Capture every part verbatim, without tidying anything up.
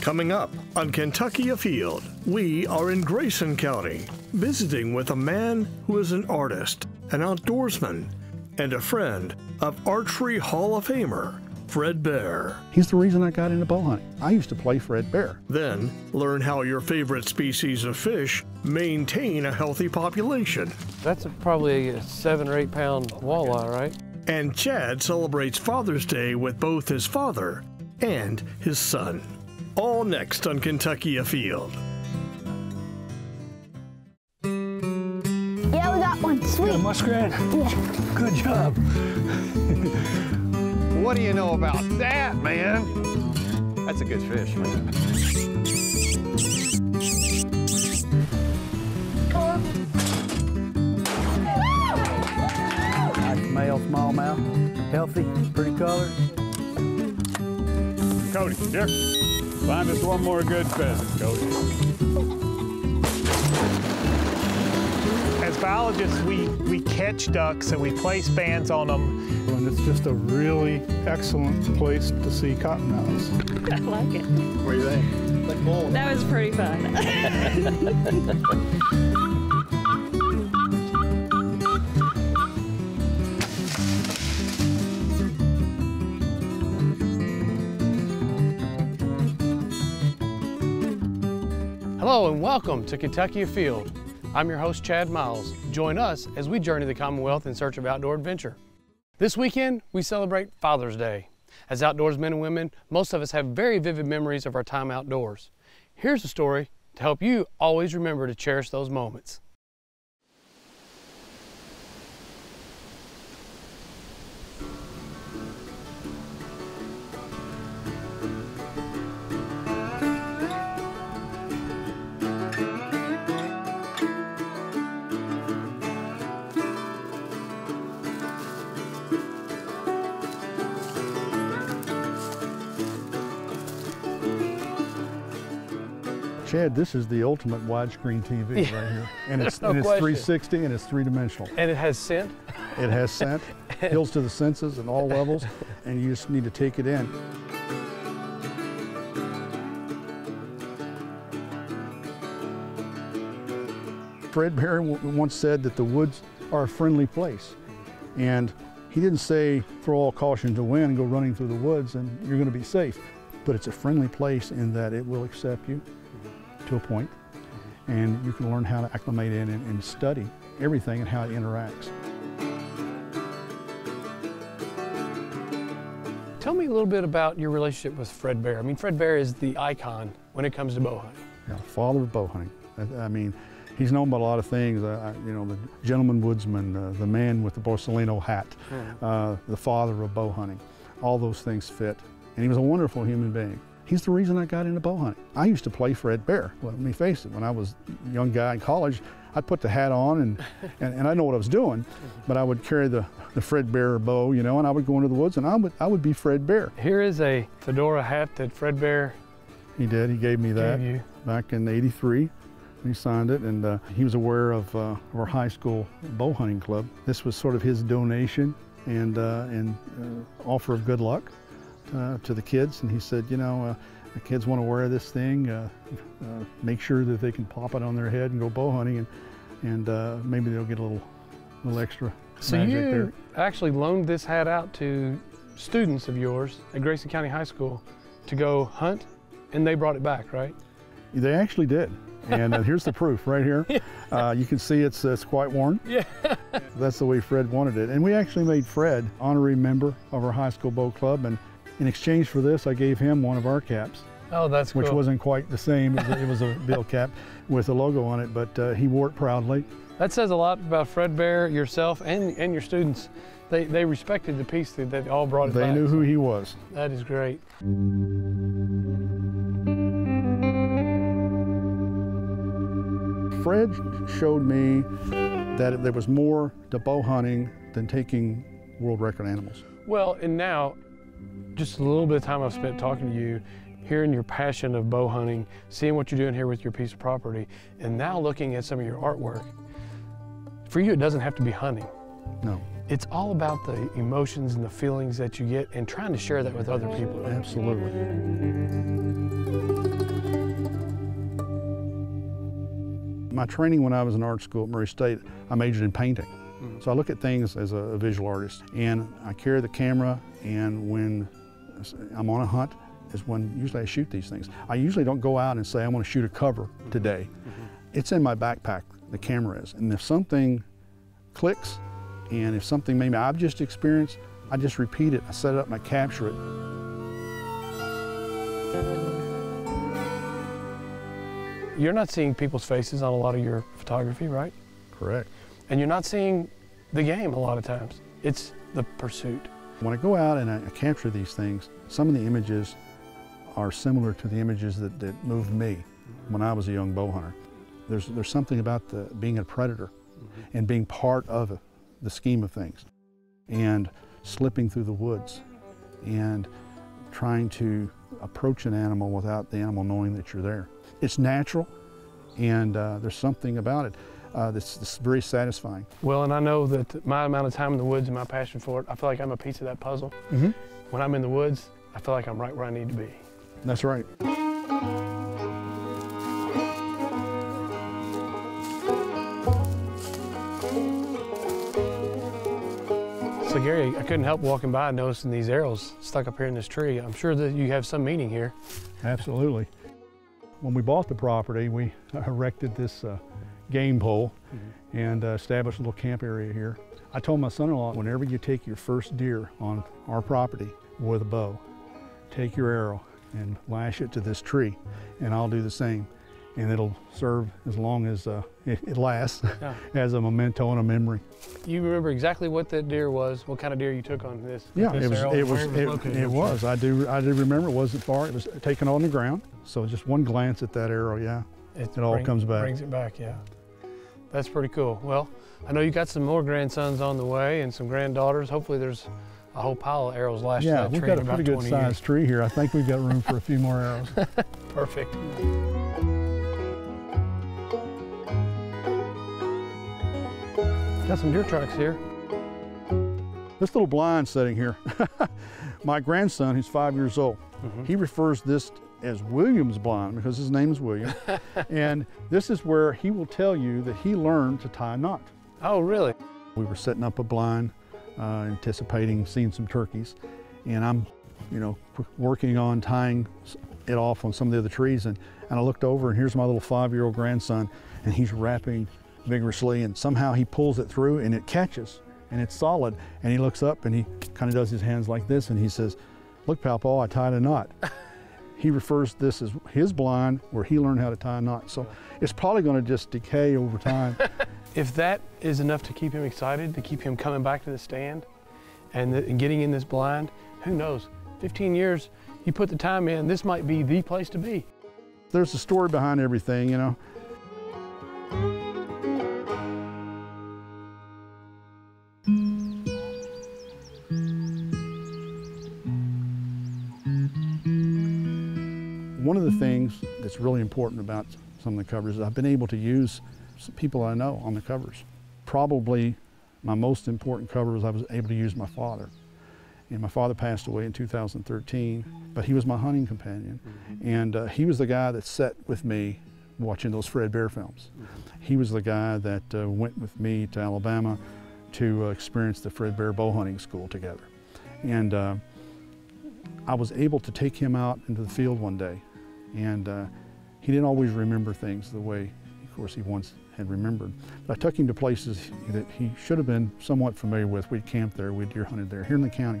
Coming up on Kentucky Afield, we are in Grayson County, visiting with a man who is an artist, an outdoorsman, and a friend of Archery Hall of Famer Fred Bear. He's the reason I got into bow hunting. I used to play Fred Bear. Then, learn how your favorite species of fish maintain a healthy population. That's a, probably a seven or eight pound walleye, right? And Chad celebrates Father's Day with both his father and his son. All next on Kentucky Afield. Yeah, we got one. Sweet. Got a muskrat? Yeah. Good job. What do you know about that, man? That's a good fish, man. Nice male, smallmouth, healthy, pretty color. Cody, here. Find us one more good pheasant, Cody. As biologists, we, we catch ducks and we place bands on them. And it's just a really excellent place to see cottonmouths. I like it. What do you think? Like bold. That was pretty fun. Hello and welcome to Kentucky Afield. I'm your host, Chad Miles. Join us as we journey the Commonwealth in search of outdoor adventure. This weekend, we celebrate Father's Day. As outdoors men and women, most of us have very vivid memories of our time outdoors. Here's a story to help you always remember to cherish those moments. Chad, this is the ultimate widescreen T V yeah. right here. And it's, no and it's three sixty and it's three-dimensional. And it has scent. It has scent, appeals to the senses at all levels, and you just need to take it in. Fred Bear once said that the woods are a friendly place. And he didn't say throw all caution to wind and go running through the woods and you're going to be safe. But it's a friendly place in that it will accept you. To a point, and you can learn how to acclimate in and, and study everything and how it interacts. Tell me a little bit about your relationship with Fred Bear. I mean, Fred Bear is the icon when it comes to bow hunting. Yeah, father of bow hunting. I, I mean, he's known by a lot of things. Uh, you know, the gentleman woodsman, uh, the man with the Borsellino hat, mm. uh, the father of bow hunting. All those things fit, and he was a wonderful human being. He's the reason I got into bow hunting. I used to play Fred Bear. Let me face it, when I was a young guy in college, I'd put the hat on and, and, and I know what I was doing, but I would carry the, the Fred Bear bow, you know, and I would go into the woods and I would, I would be Fred Bear. Here is a fedora hat that Fred Bear... He did, he gave me that gave back in eighty-three. He signed it, and uh, he was aware of, uh, of our high school bow hunting club. This was sort of his donation and, uh, and uh, offer of good luck. Uh, to the kids, and he said, you know, uh, the kids want to wear this thing, uh, uh, make sure that they can pop it on their head and go bow hunting, and, and uh, maybe they'll get a little, little extra so magic there. So you actually loaned this hat out to students of yours at Grayson County High School to go hunt, and they brought it back, right? They actually did. And uh, here's the proof right here. Uh, you can see it's, it's quite worn. Yeah. That's the way Fred wanted it. And we actually made Fred honorary member of our high school bow club, and in exchange for this, I gave him one of our caps. Oh, that's cool. Which wasn't quite the same. It was a, it was a bill cap with a logo on it, but uh, he wore it proudly. That says a lot about Fred Bear, yourself, and, and your students. They, they respected the piece that they all brought it back. They knew who he was. That is great. Fred showed me that there was more to bow hunting than taking world record animals. Well, and now, just a little bit of time I've spent talking to you, hearing your passion of bow hunting, seeing what you're doing here with your piece of property, and now looking at some of your artwork. For you, it doesn't have to be hunting. No. It's all about the emotions and the feelings that you get and trying to share that with other people. Absolutely. my training when I was in art school at Murray State, I majored in painting. Mm-hmm. So I look at things as a, a visual artist, and I carry the camera, and when I'm on a hunt is when usually I shoot these things. I usually don't go out and say, I want to shoot a cover mm-hmm. today. Mm-hmm. It's in my backpack, the camera is, and if something clicks, and if something maybe I've just experienced, I just repeat it, I set it up and I capture it. You're not seeing people's faces on a lot of your photography, right? Correct. And you're not seeing the game a lot of times. It's the pursuit. When I go out and I capture these things, some of the images are similar to the images that, that moved me when I was a young bow hunter. There's, there's something about the, being a predator Mm-hmm. and being part of the scheme of things, and slipping through the woods, and trying to approach an animal without the animal knowing that you're there. It's natural, and uh, there's something about it uh, that's, that's very satisfying. Well, and I know that my amount of time in the woods and my passion for it, I feel like I'm a piece of that puzzle. Mm-hmm. When I'm in the woods, I feel like I'm right where I need to be. That's right. So Gary, I couldn't help walking by and noticing these arrows stuck up here in this tree. I'm sure that you have some meaning here. Absolutely. When we bought the property, we erected this uh, game pole mm-hmm. and uh, established a little camp area here. I told my son-in-law, whenever you take your first deer on our property with a bow, take your arrow and lash it to this tree, and I'll do the same. And it'll serve as long as uh, it, it lasts yeah. as a memento and a memory. You remember exactly what that deer was, what kind of deer you took on this? Yeah, this it was. It was, it, it, it was. I do. I do remember. It wasn't far. It was taken on the ground. So just one glance at that arrow, yeah, it, it all bring, comes back. Brings it back, yeah. That's pretty cool. Well, I know you got some more grandsons on the way and some granddaughters. Hopefully, there's a whole pile of arrows lashed yeah, to that tree. Yeah, we've got a pretty good sized tree here. I think we've got room for a few more arrows. Perfect. Got some deer tracks here. This little blind setting here, my grandson, who's five years old, mm-hmm. he refers this as William's blind because his name is William. And this is where he will tell you that he learned to tie a knot. Oh, really? We were setting up a blind, uh, anticipating seeing some turkeys, and I'm, you know, working on tying it off on some of the other trees, and, and I looked over, and here's my little five-year-old grandson, and he's wrapping vigorously, and somehow he pulls it through and it catches and it's solid, and he looks up and he kind of does his hands like this and he says, "Look, Pawpaw, I tied a knot." He refers this as his blind where he learned how to tie a knot. So it's probably going to just decay over time. If that is enough to keep him excited, to keep him coming back to the stand and, the, and getting in this blind, who knows, fifteen years, you put the time in, this might be the place to be. There's a story behind everything, you know. One of the things that's really important about some of the covers is I've been able to use some people I know on the covers. Probably my most important cover was I was able to use my father. And my father passed away in two thousand thirteen, but he was my hunting companion. Mm-hmm. And uh, he was the guy that sat with me watching those Fred Bear films. Mm-hmm. He was the guy that uh, went with me to Alabama to uh, experience the Fred Bear bow hunting school together. And uh, I was able to take him out into the field one day. And uh, he didn't always remember things the way, of course, he once had remembered. But I took him to places that he should have been somewhat familiar with. We'd camped there, we'd deer hunted there, here in the county.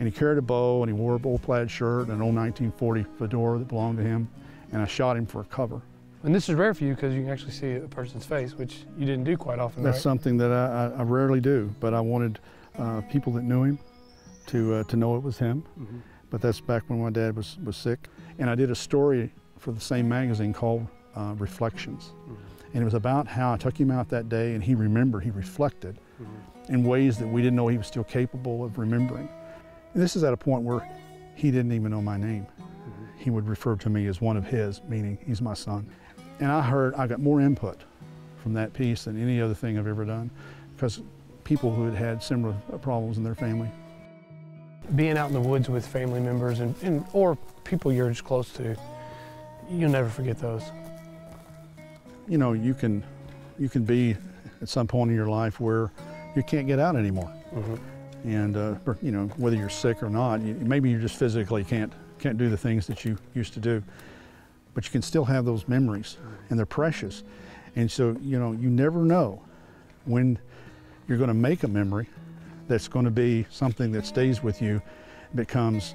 And he carried a bow, and he wore an old plaid shirt and an old nineteen forty fedora that belonged to him. And I shot him for a cover. And this is rare for you because you can actually see a person's face, which you didn't do quite often, That's right? something that I, I rarely do, but I wanted uh, people that knew him to, uh, to know it was him. Mm-hmm. But that's back when my dad was, was sick. And I did a story for the same magazine called uh, Reflections. Mm-hmm. And it was about how I took him out that day and he remembered, he reflected mm-hmm. in ways that we didn't know he was still capable of remembering. And this is at a point where he didn't even know my name. Mm-hmm. He would refer to me as one of his, meaning he's my son. And I heard, I got more input from that piece than any other thing I've ever done, because people who had had similar problems in their family. Being out in the woods with family members and, and or people you're just close to, you'll never forget those. you know, you can, you can be at some point in your life where you can't get out anymore. Mm-hmm. And, uh, you know, whether you're sick or not, you, maybe you just physically can't, can't do the things that you used to do. But you can still have those memories, and they're precious. And so, you know, you never know when you're going to make a memory that's going to be something that stays with you, becomes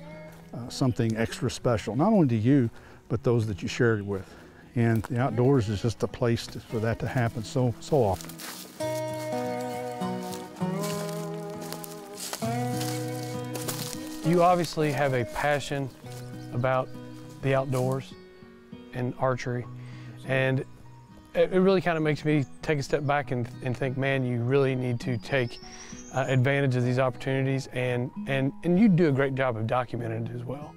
uh, something extra special, not only to you, but those that you shared it with. And the outdoors is just a place to, for that to happen so, so often. You obviously have a passion about the outdoors and archery, and it really kind of makes me take a step back and, and think, man, you really need to take uh, advantage of these opportunities, and, and, and you do a great job of documenting it as well.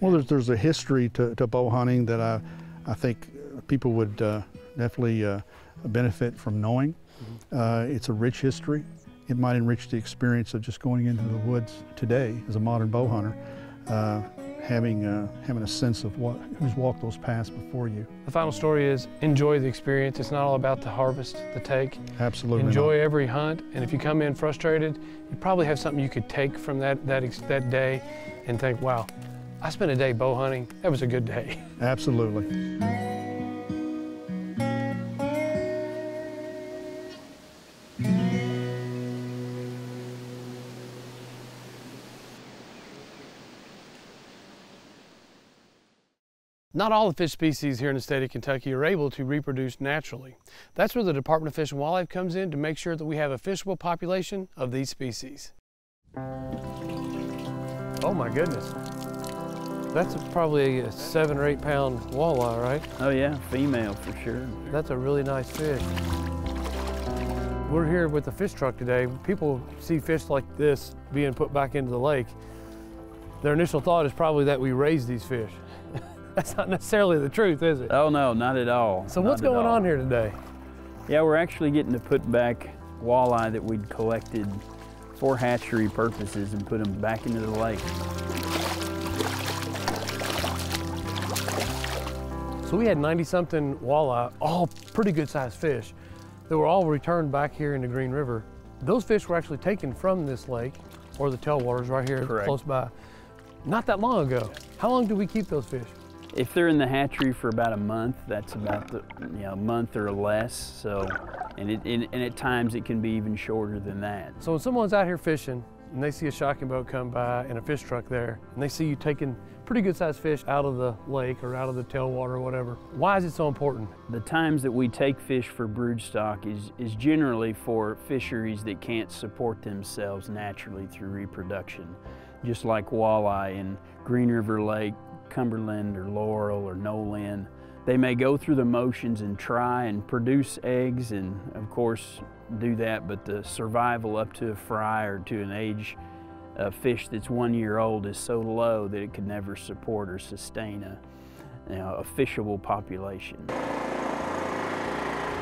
Well, there's, there's a history to, to bow hunting that I, I think people would uh, definitely uh, benefit from knowing. Uh, it's a rich history. It might enrich the experience of just going into the woods today as a modern bow hunter, uh, having, uh, having a sense of what, who's walked those paths before you. The final story is enjoy the experience. It's not all about the harvest, the take. Absolutely Enjoy not. Every hunt, and if you come in frustrated, you probably have something you could take from that, that, that day and think, wow, I spent a day bow hunting. That was a good day. Absolutely. Not all the fish species here in the state of Kentucky are able to reproduce naturally. That's where the Department of Fish and Wildlife comes in to make sure that we have a fishable population of these species. Oh my goodness. That's probably a seven or eight pound walleye, right? Oh yeah, female for sure. That's a really nice fish. We're here with the fish truck today. People see fish like this being put back into the lake. Their initial thought is probably that we raise these fish. That's not necessarily the truth, is it? Oh no, not at all. So what's going on here today? Yeah, we're actually getting to put back walleye that we'd collected for hatchery purposes and put them back into the lake. So we had ninety something walleye, all pretty good sized fish that were all returned back here into Green River. Those fish were actually taken from this lake or the tailwaters right here Correct. Close by not that long ago. How long do we keep those fish? If they're in the hatchery for about a month, that's about the, you know, a month or less. So, and, it, and, and at times it can be even shorter than that. So when someone's out here fishing and they see a shocking boat come by and a fish truck there, and they see you taking pretty good sized fish out of the lake or out of the tailwater or whatever, why is it so important? The times that we take fish for brood stock is, is generally for fisheries that can't support themselves naturally through reproduction, just like walleye in Green River Lake, Cumberland or Laurel or Nolin. They may go through the motions and try and produce eggs and of course do that, but the survival up to a fry or to an age uh, fish that's one year old is so low that it could never support or sustain a, you know, a fishable population.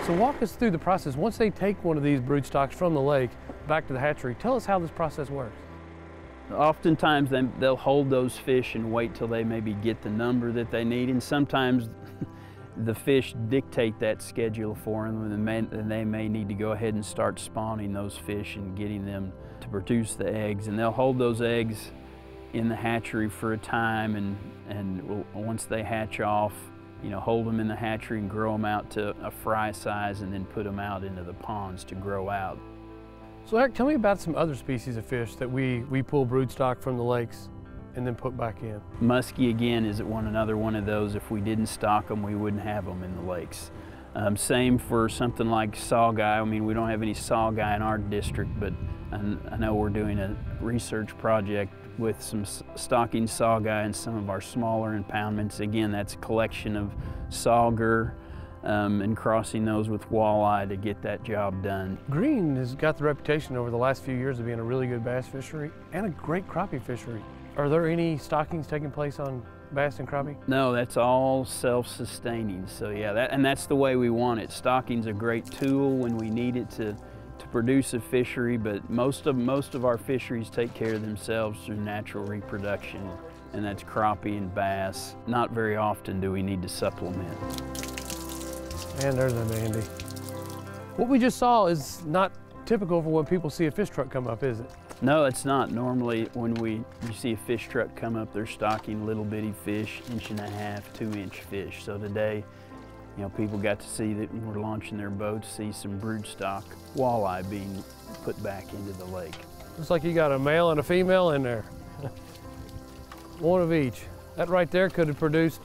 So walk us through the process. Once they take one of these brood stocks from the lake back to the hatchery, tell us how this process works. Oftentimes they'll hold those fish and wait till they maybe get the number that they need, and sometimes the fish dictate that schedule for them, and they, may, and they may need to go ahead and start spawning those fish and getting them to produce the eggs, and they'll hold those eggs in the hatchery for a time, and, and once they hatch off, you know, hold them in the hatchery and grow them out to a fry size and then put them out into the ponds to grow out. So Eric, tell me about some other species of fish that we, we pull broodstock from the lakes and then put back in. Muskie, again, is one another one of those. If we didn't stock them, we wouldn't have them in the lakes. Um, same for something like sawguy. I mean, we don't have any sawguy in our district, but I, I know we're doing a research project with some stocking sawguy in some of our smaller impoundments. Again, that's a collection of sauger, Um, and crossing those with walleye to get that job done. Green has got the reputation over the last few years of being a really good bass fishery and a great crappie fishery. Are there any stockings taking place on bass and crappie? No, that's all self-sustaining. So yeah, that, and that's the way we want it. Stocking's a great tool when we need it to, to produce a fishery, but most of, most of our fisheries take care of themselves through natural reproduction, and that's crappie and bass. Not very often do we need to supplement. And there's an Andy. What we just saw is not typical for when people see a fish truck come up, is it? No, it's not. Normally when we you see a fish truck come up, they're stocking little bitty fish, inch and a half, two inch fish. So today, you know, people got to see that we're launching their boats, see some broodstock walleye being put back into the lake. Looks like you got a male and a female in there. One of each. That right there could have produced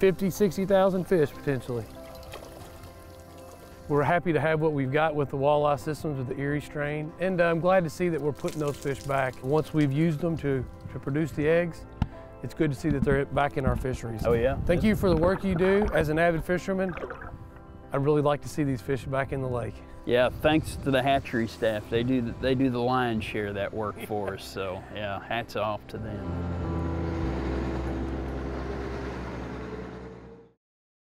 fifty, sixty thousand fish potentially. We're happy to have what we've got with the walleye systems with the Erie strain, and I'm glad to see that we're putting those fish back. Once we've used them to, to produce the eggs, it's good to see that they're back in our fisheries. Oh yeah. Thank you for the work you do as an avid fisherman. I really like to see these fish back in the lake. Yeah, thanks to the hatchery staff. They do the, they do the lion's share of that work for us, so yeah, hats off to them.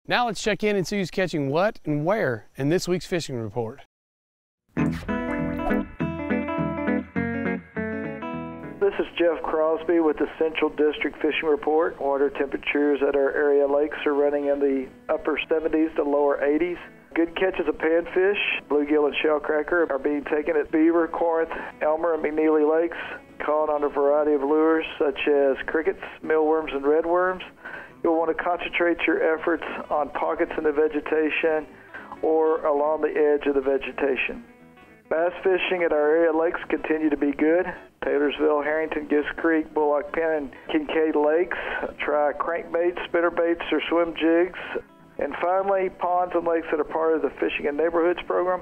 Now let's check in and see who's catching what and where in this week's fishing report. This is Jeff Crosby with the Central District Fishing Report. Water temperatures at our area lakes are running in the upper seventies to lower eighties. Good catches of panfish, bluegill and shellcracker are being taken at Beaver, Corinth, Elmer, and McNeely Lakes, caught on a variety of lures such as crickets, mealworms, and redworms. You'll want to concentrate your efforts on pockets in the vegetation or along the edge of the vegetation. Bass fishing at our area lakes continue to be good. Taylorsville, Harrington, Gist Creek, Bullock Pen, and Kincaid Lakes. Try crankbaits, spinnerbaits, or swim jigs. And finally, ponds and lakes that are part of the Fishing in Neighborhoods program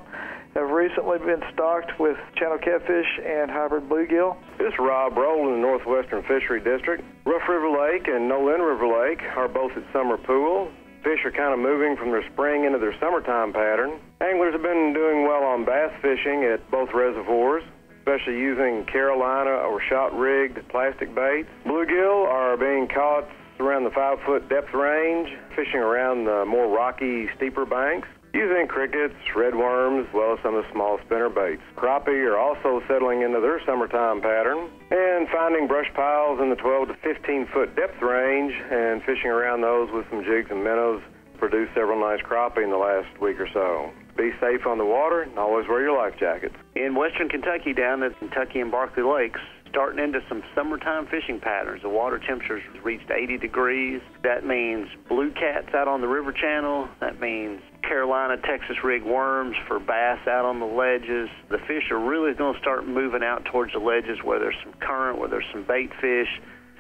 have recently been stocked with channel catfish and hybrid bluegill. This is Rob Roll in the Northwestern Fishery District. Rough River Lake and Nolin River Lake are both at summer pool. Fish are kind of moving from their spring into their summertime pattern. Anglers have been doing well on bass fishing at both reservoirs, especially using Carolina or shot-rigged plastic baits. Bluegill are being caught around the five-foot depth range, fishing around the more rocky, steeper banks, using crickets, redworms, as well as some of the small spinner baits. Crappie are also settling into their summertime pattern and finding brush piles in the twelve to fifteen foot depth range and fishing around those with some jigs and minnows. Produced several nice crappie in the last week or so. Be safe on the water and always wear your life jackets. In western Kentucky, down at Kentucky and Barkley Lakes, starting into some summertime fishing patterns. The water temperatures reached eighty degrees. That means blue cats out on the river channel. That means Carolina, Texas rig worms for bass out on the ledges. The fish are really going to start moving out towards the ledges where there's some current, where there's some bait fish.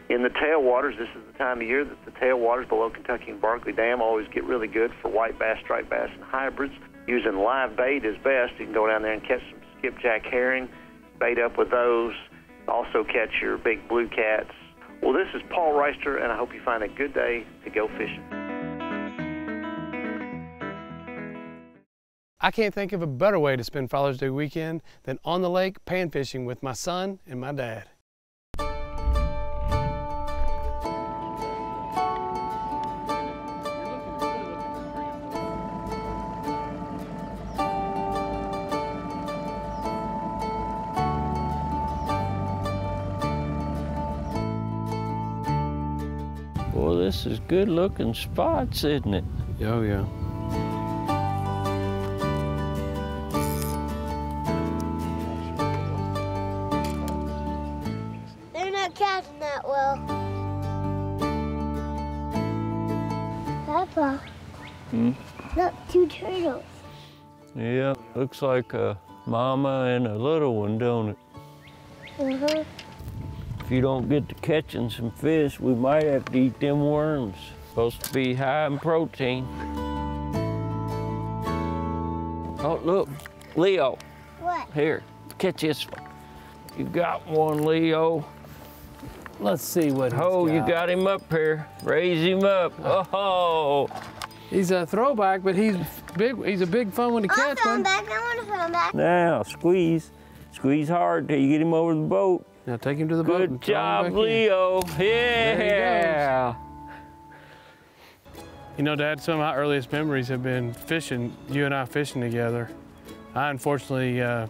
In the tailwaters, this is the time of year that the tailwaters below Kentucky and Barkley Dam always get really good for white bass, striped bass, and hybrids. Using live bait is best. You can go down there and catch some skipjack herring, bait up with those. Also catch your big blue cats. Well, this is Paul Reister, and I hope you find a good day to go fishing. I can't think of a better way to spend Father's Day weekend than on the lake pan fishing with my son and my dad. Well, this is good looking spots, isn't it? Oh, yeah. They're not casting that well. Papa, hmm? Look, two turtles. Yeah, looks like a mama and a little one, don't it? Mm-hmm. If you don't get to catching some fish, we might have to eat them worms. Supposed to be high in protein. Oh, look, Leo. What? Here, catch this. You got one, Leo. Let's see what he's oh, got. Oh, you got him up here. Raise him up. Oh. He's a throwback, but he's big. He's a big fun one to catch. I want to throw him back. I want to throw him back. Now, squeeze. Squeeze hard till you get him over the boat. Now take him to the boat. Good job, Leo. Yeah. You know, Dad, some of my earliest memories have been fishing, you and I fishing together. I unfortunately uh,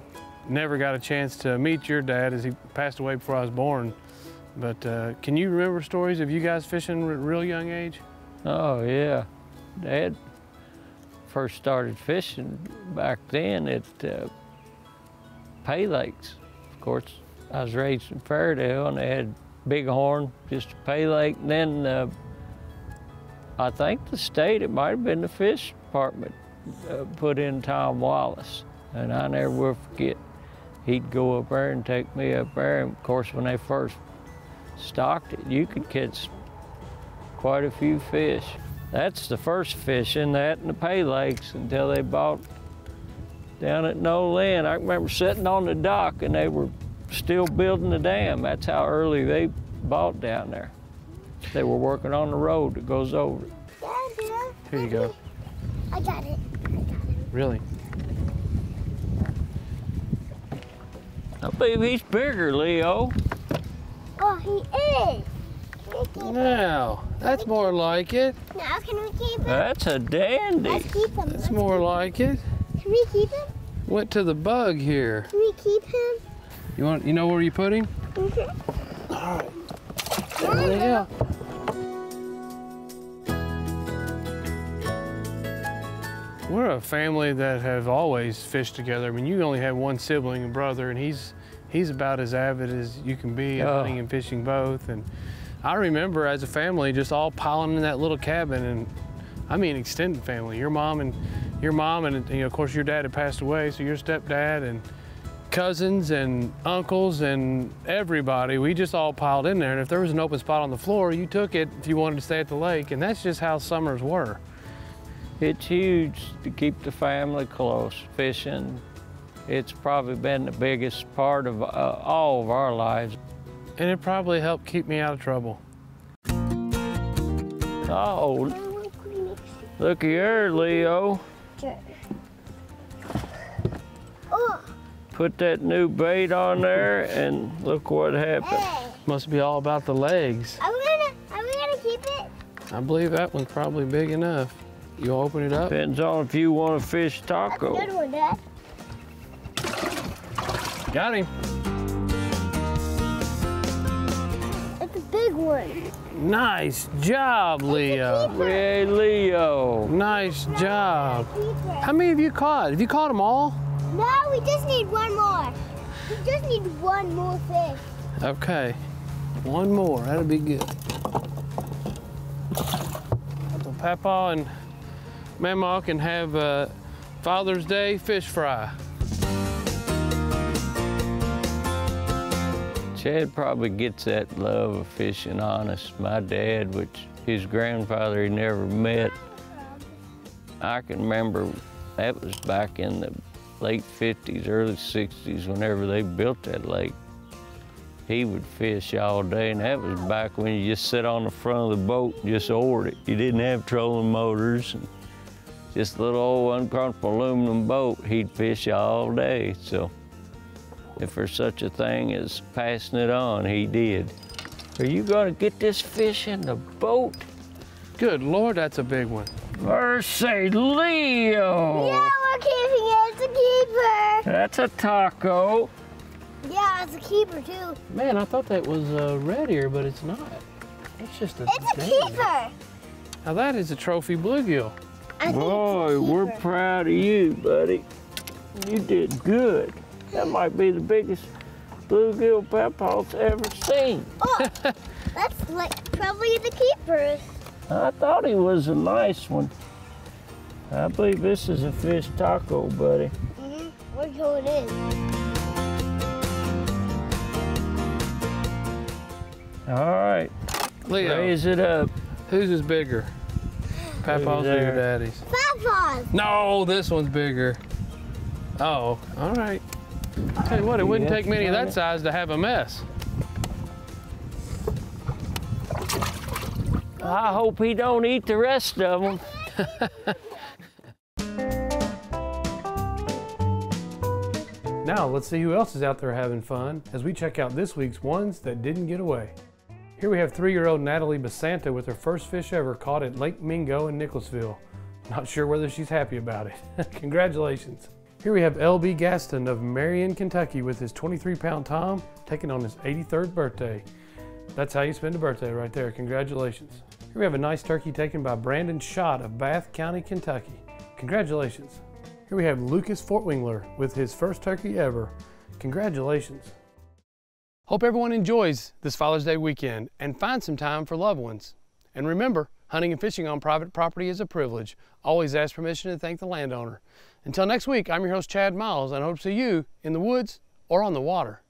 never got a chance to meet your dad as he passed away before I was born. But uh, can you remember stories of you guys fishing at a real young age? Oh, yeah. Dad first started fishing back then at uh, Pay Lakes. Of course, I was raised in Fairdale, and they had Big Horn, just a Pay Lake. And then uh, I think the state, it might have been the fish department, uh, put in Tom Wallace. And I never will forget. He'd go up there and take me up there. And of course, when they first stocked it, you could catch quite a few fish. That's the first fish in that and the Pay Lakes until they bought down at Nolan. I remember sitting on the dock and they were still building the dam. That's how early they bought down there. They were working on the road that goes over it. Here you go. I got it. I got it. Really? I believe he's bigger, Leo. Oh, he is. Now, that's more like it. Now, can we keep him? That's a dandy. Let's keep him. That's Let's more keep like him. It. Can we keep him? Went to the bug here. Can we keep him? You want? You know where you put him? Mm-hmm. All right. There they are. We're a family that have always fished together. I mean, you only have one sibling, a brother, and he's he's about as avid as you can be, oh. hunting and fishing both. And I remember as a family just all piling in that little cabin, and I mean extended family. Your mom and your mom and, you know, of course your dad had passed away, so your stepdad and cousins and uncles and everybody, we just all piled in there. And if there was an open spot on the floor, you took it if you wanted to stay at the lake, and that's just how summers were. It's huge to keep the family close, fishing. It's probably been the biggest part of uh, all of our lives. And it probably helped keep me out of trouble. Oh, looky here, Leo. Put that new bait on there, and look what happened. Hey. Must be all about the legs. Are we gonna, are we gonna keep it? I believe that one's probably big enough. You open it up? Depends on if you want to fish taco. That's a good one, Dad. Got him. Big one. Nice job, Leo. Hey, Leo. Nice job. How many have you caught? Have you caught them all? No, we just need one more. We just need one more fish. Okay, one more. That'll be good. So Papa and Mama can have a Father's Day fish fry. Chad probably gets that love of fishing on us. My dad, which his grandfather he never met, I can remember that was back in the late fifties, early sixties, whenever they built that lake. He would fish all day, and that was back when you just sit on the front of the boat and just oared it. You didn't have trolling motors, and just a little old uncomfortable aluminum boat. He'd fish all day, so. If there's such a thing as passing it on, he did. Are you gonna get this fish in the boat? Good Lord, that's a big one. Mercy, Leo! Yeah, we're keeping it, it's a keeper. That's a taco. Yeah, it's a keeper too. Man, I thought that was a uh, red ear, but it's not. It's just a It's dang. a keeper. Now that is a trophy bluegill. I Boy, we're proud of you, buddy. You did good. That might be the biggest bluegill Papa's ever seen. Oh, that's like probably the keeper's. I thought he was a nice one. I believe this is a fish taco, buddy. Mm-hmm. We're going in. All right. Leo, raise it up. Whose is bigger? Papa's or your daddy's? Papa's. No, this one's bigger. Oh, all right. I'll tell you what, it wouldn't take many of that size to have a mess. I hope he don't eat the rest of them. Now let's see who else is out there having fun as we check out this week's ones that didn't get away. Here we have three-year-old Natalie Basanta with her first fish ever caught at Lake Mingo in Nicholasville. Not sure whether she's happy about it. Congratulations. Here we have L B Gaston of Marion, Kentucky with his twenty-three pound Tom taking on his eighty-third birthday. That's how you spend a birthday right there. Congratulations. Here we have a nice turkey taken by Brandon Schott of Bath County, Kentucky. Congratulations. Here we have Lucas Fortwingler with his first turkey ever. Congratulations. Hope everyone enjoys this Father's Day weekend and finds some time for loved ones. And remember, hunting and fishing on private property is a privilege. Always ask permission and thank the landowner. Until next week, I'm your host, Chad Miles, and I hope to see you in the woods or on the water.